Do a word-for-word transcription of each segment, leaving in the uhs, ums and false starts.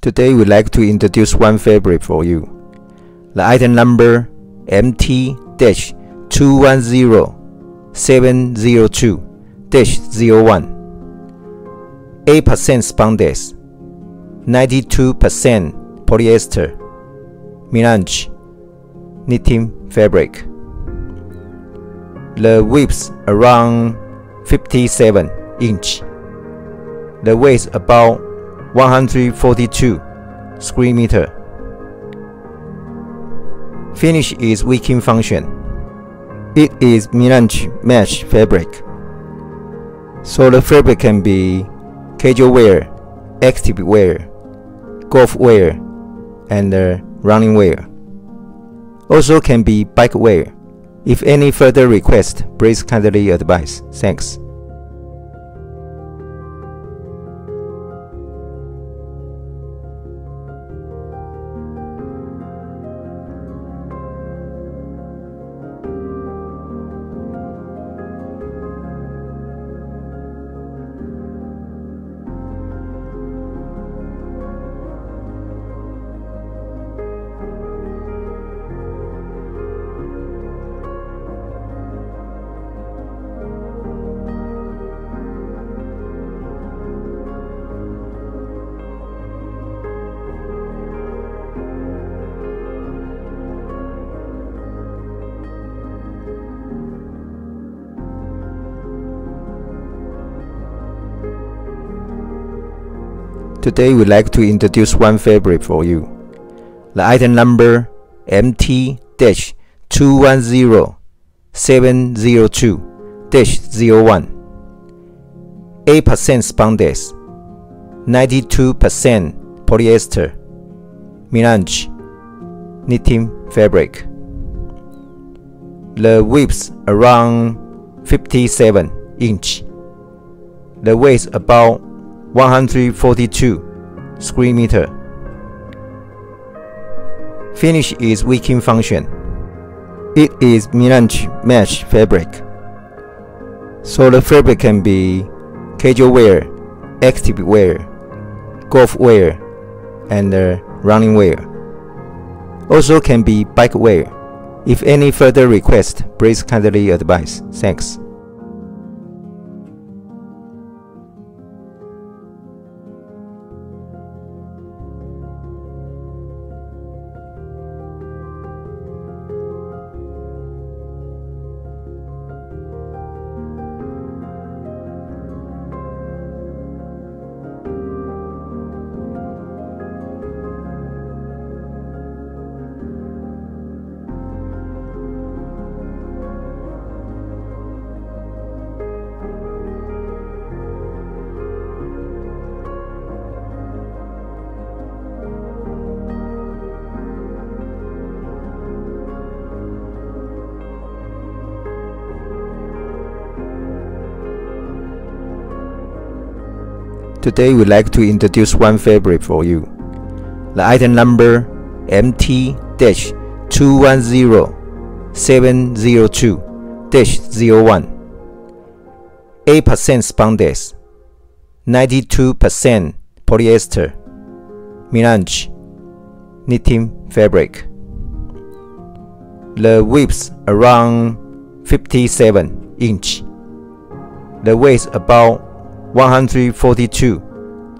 Today we'd like to introduce one fabric for you. The item number M T two one zero seven zero two dash zero one. eight percent spandex, ninety-two percent polyester, melange knitting fabric. The width around fifty-seven inch. The weight about one hundred forty-two square meter. Finish is wicking function. It is melange mesh fabric, so the fabric can be casual wear, active wear, golf wear, and uh, running wear. Also can be bike wear. If any further request, please kindly advise. Thanks. Today we'd like to introduce one fabric for you. The item number M T two one zero seven zero two dash zero one. eight percent spandex, ninety-two percent polyester, melange knitting fabric. The width around fifty-seven inch. The weight about one hundred forty-two square meter. Finish is wicking function. It is melange mesh fabric, so the fabric can be casual wear, active wear, golf wear, and uh, running wear. Also can be bike wear. If any further request, please kindly advise. Thanks. Today we'd like to introduce one fabric for you. The item number M T two one zero seven zero two dash zero one. eight percent spandex, ninety-two percent polyester, melange knitting fabric. The width around fifty-seven inch. The weight about one hundred forty-two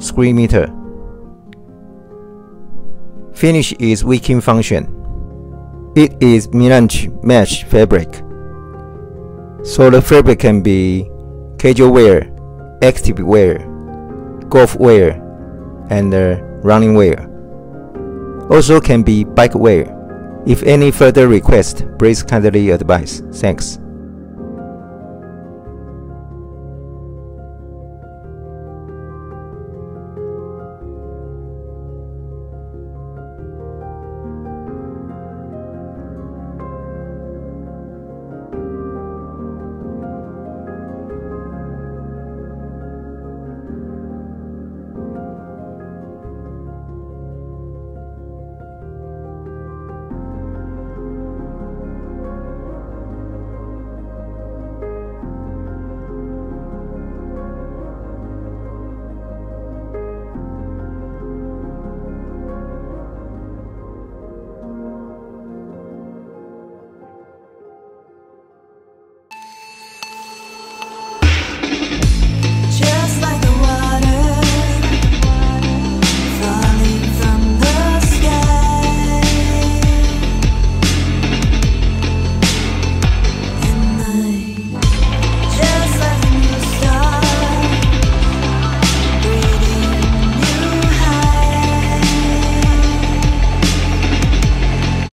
square meter. Finish is wicking function. It is melange mesh fabric, so the fabric can be casual wear, active wear, golf wear, and uh, running wear. Also can be bike wear. If any further request, please kindly advise. Thanks.